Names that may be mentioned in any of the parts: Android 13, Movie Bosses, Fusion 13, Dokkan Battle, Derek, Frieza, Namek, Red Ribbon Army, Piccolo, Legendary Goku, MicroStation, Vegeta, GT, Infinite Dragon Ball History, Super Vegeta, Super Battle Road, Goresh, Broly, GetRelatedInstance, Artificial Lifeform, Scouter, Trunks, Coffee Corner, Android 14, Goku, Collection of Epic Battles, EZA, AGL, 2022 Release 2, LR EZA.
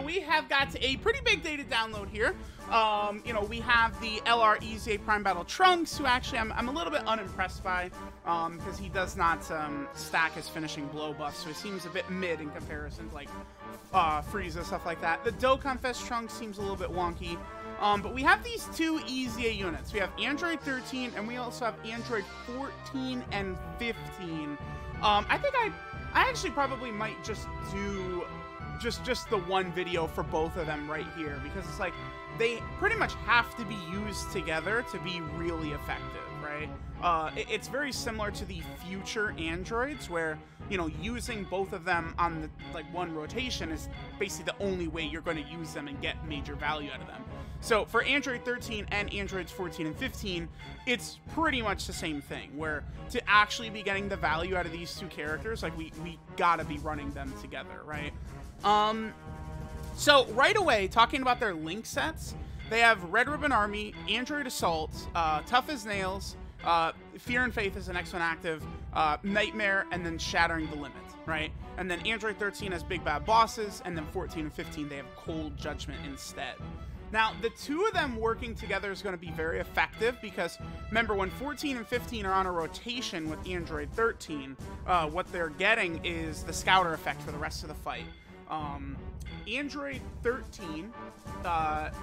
So we have got a pretty big day to download here. You know, we have the LR EZA Prime Battle Trunks, who actually I'm a little bit unimpressed by, because he does not stack his finishing blow buff, so it seems a bit mid in comparison to, like, Frieza, stuff like that. The Dokkan Fest Trunks seems a little bit wonky. But we have these two EZA units. We have Android 13, and we also have Android 14 and 15. I think I actually probably might just do just the one video for both of them right here, because it's like they pretty much have to be used together to be really effective, right? It's very similar to the future Androids, where, you know, using both of them on the, like, one rotation is basically the only way you're going to use them and get major value out of them. So for Android 13 and Androids 14 and 15, it's pretty much the same thing, where to actually be getting the value out of these two characters, like, we gotta be running them together, right? So right away, talking about their link sets, they have Red Ribbon Army, Android Assault, Tough as Nails, Fear and Faith is the next one active, Nightmare, and then Shattering the Limit, right? And then Android 13 has Big Bad Bosses, and then 14 and 15, they have Cold Judgment instead. Now, the two of them working together is going to be very effective, because remember, when 14 and 15 are on a rotation with Android 13, what they're getting is the Scouter effect for the rest of the fight. Android 13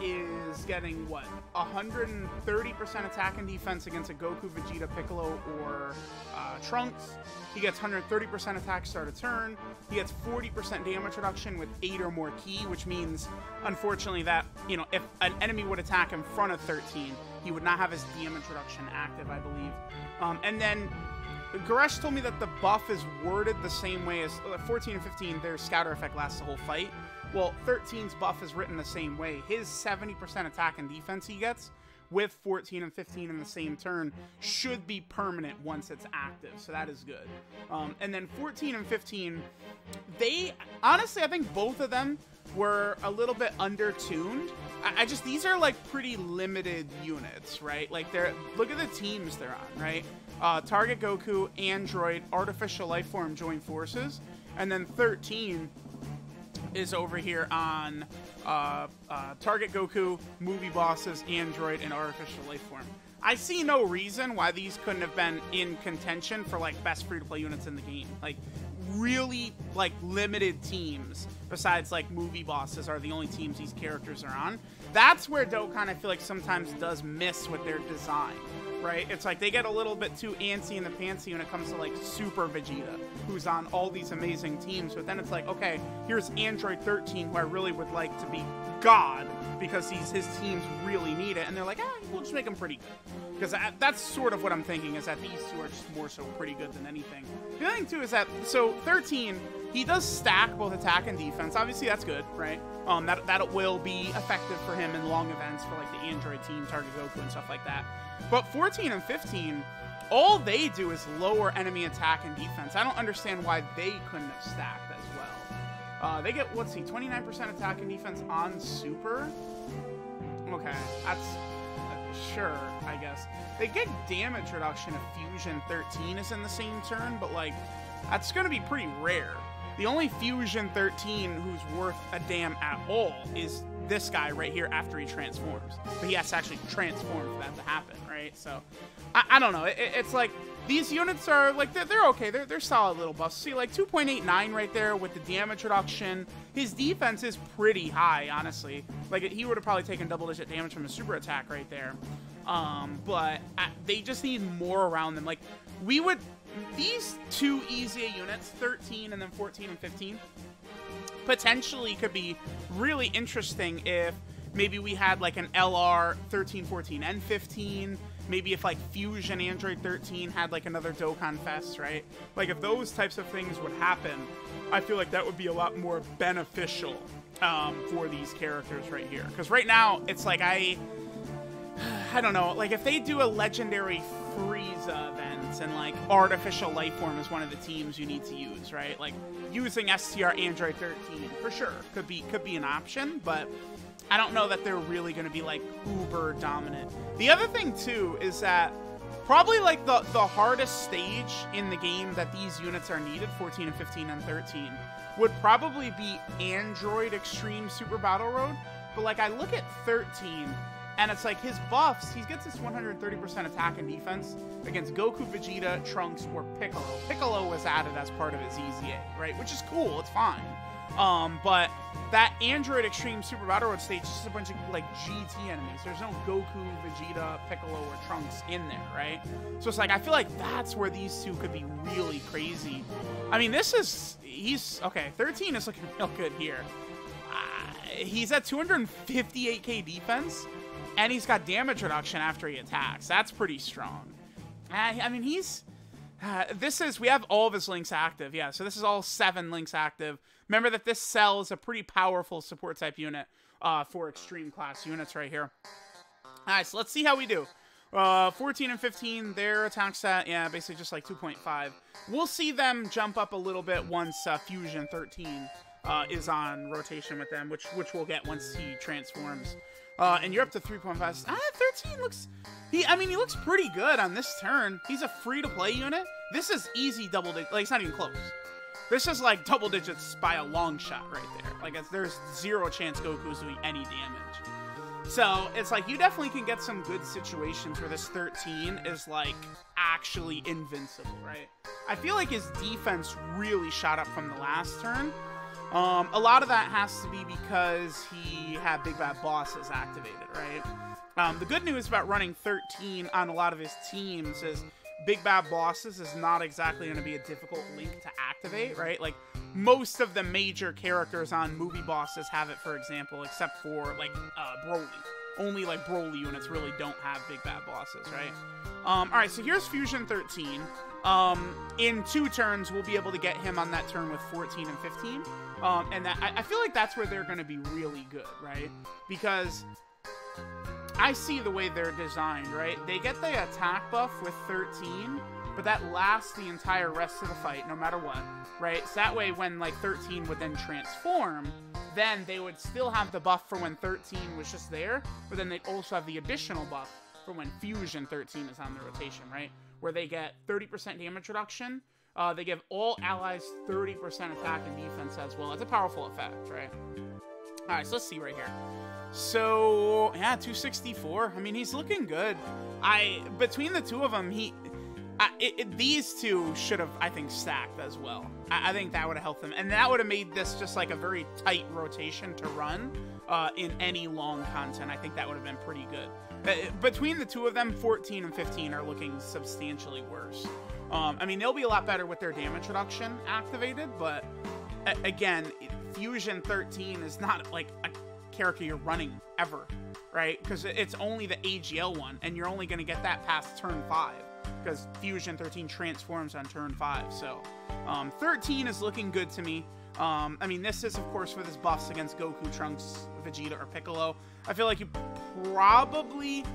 is getting, what, 130% attack and defense against a Goku, Vegeta, Piccolo, or Trunks. He gets 130% attack start of turn. He gets 40% damage reduction with 8 or more ki, which means, unfortunately, that, you know, if an enemy would attack in front of 13, he would not have his damage reduction active, I believe. And then Goresh told me that the buff is worded the same way as 14 and 15, their Scouter effect lasts the whole fight. Well, 13's buff is written the same way. His 70% attack and defense he gets with 14 and 15 in the same turn should be permanent once it's active, so that is good. And then 14 and 15, they, honestly, I think both of them were a little bit undertuned. I just, these are, like, pretty limited units, right? Like, they're, look at the teams they're on, right? Target Goku, Android, Artificial Lifeform join forces, and then 13 is over here on Target Goku, Movie Bosses, Android, and Artificial Lifeform. I see no reason why these couldn't have been in contention for, like, best free-to-play units in the game. Like, really, like, limited teams besides, like, Movie Bosses are the only teams these characters are on. That's where Dokkan, I feel like, sometimes does miss with their design, right? It's like they get a little bit too antsy in the pantsy when it comes to, like, Super Vegeta, who's on all these amazing teams, but then it's like, okay, here's Android 13, who I really would like to be God, because his teams really need it, and they're like, ah, we'll just make him pretty good. Because that's sort of what I'm thinking, is that these two are just more so pretty good than anything. The other thing, too, is that, so 13, he does stack both attack and defense. Obviously, that's good, right? That will be effective for him in long events for, like, the Android team, Target Goku, and stuff like that. But 14 and 15, all they do is lower enemy attack and defense. I don't understand why they couldn't have stacked as well. They get, let's see, 29% attack and defense on Super? Okay, that's, sure, I guess. They get damage reduction if Fusion 13 is in the same turn, but, like, that's going to be pretty rare. The only Fusion 13 who's worth a damn at all is this guy right here after he transforms. But he has to actually transform for that to happen, right? So, I don't know. It's like, these units are, like, they're okay. They're solid little buffs. See, like, 2.89 right there with the damage reduction. His defense is pretty high, honestly. Like, he would have probably taken double-digit damage from a super attack right there. But they just need more around them. Like, we would, these two EZA units, 13 and then 14 and 15, potentially could be really interesting if maybe we had, like, an LR 13, 14, and 15. Maybe if, like, Fusion Android 13 had, like, another Dokkan Fest, right? Like, if those types of things would happen, I feel like that would be a lot more beneficial for these characters right here. Because right now, it's like, I don't know. Like, if they do a Legendary Frieza event and, like, Artificial Lifeform is one of the teams you need to use, right? Like, using STR Android 13, for sure, could be an option, but I don't know that they're really going to be, like, uber dominant. The other thing, too, is that Probably like the hardest stage in the game that these units are needed, 14 and 15 and 13, would probably be Android Extreme Super Battle Road. But like I look at 13 and it's like his buffs, he gets this 130% attack and defense against Goku, Vegeta, Trunks, or Piccolo. Piccolo was added as part of his EZA, right? Which is cool, it's fine. But that Android Extreme Super Battle Road stage is just a bunch of like GT enemies. There's no Goku, Vegeta, Piccolo, or Trunks in there, right? So it's like, I feel like that's where these two could be really crazy. I mean, this is, he's, okay, 13 is looking real good here. He's at 258k defense, and he's got damage reduction after he attacks. That's pretty strong. I mean, he's, this is, we have all of his links active. Yeah, so this is all 7 links active. Remember that this cell is a pretty powerful support type unit for extreme class units right here. All right, so let's see how we do. 14 and 15, their attack stat, yeah, basically just like 2.5. We'll see them jump up a little bit once Fusion 13 is on rotation with them, which we'll get once he transforms. And you're up to 3.5. 13 looks... I mean, he looks pretty good on this turn. He's a free-to-play unit. This is easy double-digit... Like, it's not even close. This is like double digits by a long shot right there. Like, there's zero chance Goku's doing any damage. So it's like you definitely can get some good situations where this 13 is like actually invincible, right? I feel like his defense really shot up from the last turn. A lot of that has to be because he had Big Bad Bosses activated, right? The good news about running 13 on a lot of his teams is Big Bad Bosses is not exactly going to be a difficult link to activate, right? Like, most of the major characters on Movie Bosses have it, for example, except for, like, Broly. Only, like, Broly units really don't have Big Bad Bosses, right? All right, so here's Fusion 13. In 2 turns, we'll be able to get him on that turn with 14 and 15. And that, I feel like that's where they're going to be really good, right? Because... I see the way they're designed, right? They get the attack buff with 13, but that lasts the entire rest of the fight, no matter what, right? So that way, when, like, 13 would then transform, then they would still have the buff for when 13 was just there, but then they'd also have the additional buff for when Fusion 13 is on the rotation, right? Where they get 30% damage reduction. They give all allies 30% attack and defense as well. It's a powerful effect, right? All right, so let's see right here. So, yeah, 264. I mean, he's looking good. Between the two of them, these two should have, I think, stacked as well. I think that would have helped them. And that would have made this just like a very tight rotation to run in any long content. I think that would have been pretty good. Between the two of them, 14 and 15 are looking substantially worse. I mean, they'll be a lot better with their damage reduction activated, but again, Fusion 13 is not like a character you're running ever, right? Because it's only the AGL one, and you're only going to get that past turn 5, because Fusion 13 transforms on turn 5. So 13 is looking good to me. I mean, this is, of course, with his buffs against Goku, Trunks, Vegeta, or Piccolo. I feel like you probably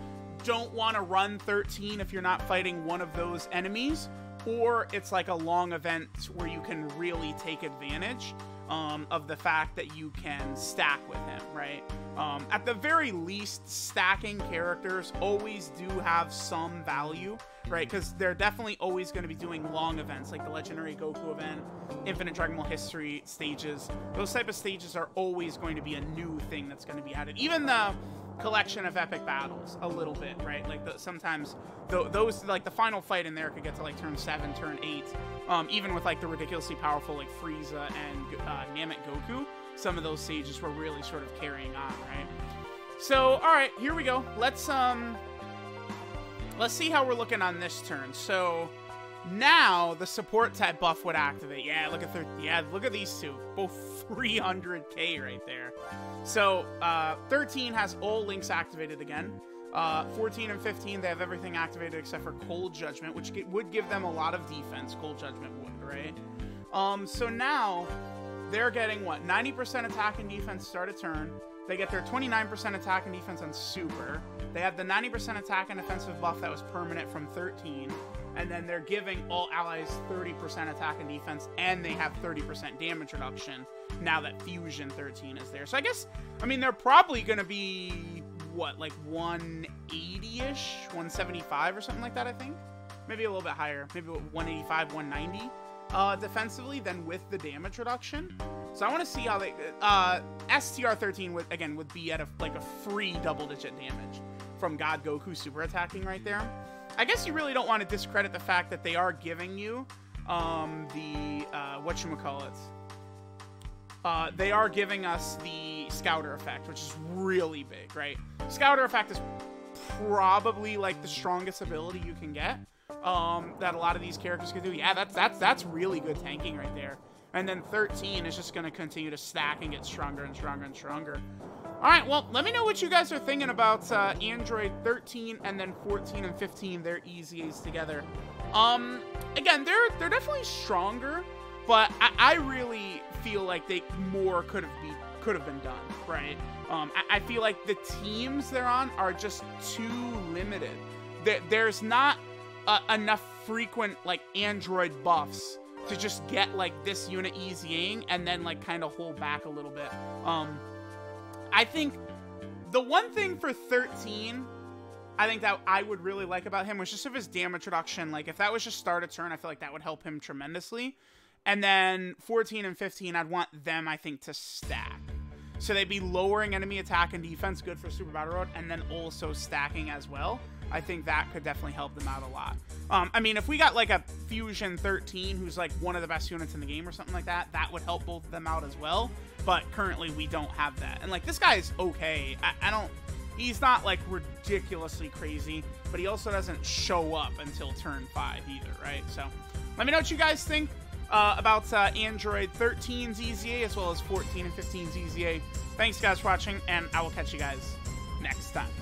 don't want to run 13 if you're not fighting one of those enemies, or it's like a long event where you can really take advantage of the fact that you can stack with him, right? At the very least, stacking characters always do have some value, right? Because they're definitely always going to be doing long events, like the Legendary Goku event, Infinite Dragon Ball History stages. Those type of stages are always going to be a new thing that's going to be added. Even the Collection of Epic Battles, a little bit, right? Like, sometimes those, like, the final fight in there could get to, like, turn 7, turn 8. Even with, like, the ridiculously powerful, like, Frieza and Namek Goku, some of those stages were really sort of carrying on, right? So, all right, here we go. Let's see how we're looking on this turn. So, now the support type buff would activate. Yeah, look at these two. Both 300k right there. So 13 has all links activated again. 14 and 15, they have everything activated except for Cold Judgment, which would give them a lot of defense. Cold Judgment would, right? So now they're getting what? 90% attack and defense start a turn. They get their 29% attack and defense on Super. They have the 90% attack and defensive buff that was permanent from 13. And then they're giving all allies 30% attack and defense, and they have 30% damage reduction now that Fusion 13 is there. So I guess, I mean, they're probably going to be what, like 180-ish, 175 or something like that, I think. Maybe a little bit higher, maybe 185, 190 defensively than with the damage reduction. So I want to see how they, STR 13 with, again, would be at a, like a free double-digit damage from God Goku super attacking right there. I guess you really don't want to discredit the fact that they are giving you the, whatchamacallit. They are giving us the Scouter effect, which is really big, right? Scouter effect is probably like the strongest ability you can get that a lot of these characters can do. Yeah, that's really good tanking right there. And then 13 is just going to continue to stack and get stronger and stronger and stronger. All right, well, let me know what you guys are thinking about Android 13 and then 14 and 15, their EZAs together. Again, they're definitely stronger, but I really feel like they more could have been done, right? I feel like the teams they're on are just too limited. There's not enough frequent like Android buffs to just get like this unit EZAing and then like kind of hold back a little bit. I think the one thing for 13, I think that I would really like about him was just if his damage reduction, like if that was just start a turn, I feel like that would help him tremendously. And then 14 and 15, I'd want them, I think, to stack. So they'd be lowering enemy attack and defense, good for Super Battle Road, and then also stacking as well. I think that could definitely help them out a lot. I mean, if we got like a Fusion 13, who's like one of the best units in the game or something like that, that would help both of them out as well. But currently we don't have that. And like, this guy is okay. I don't, he's not like ridiculously crazy, but he also doesn't show up until turn 5 either, right? So let me know what you guys think about Android 13's EZA as well as 14 and 15's EZA. Thanks guys for watching, and I will catch you guys next time.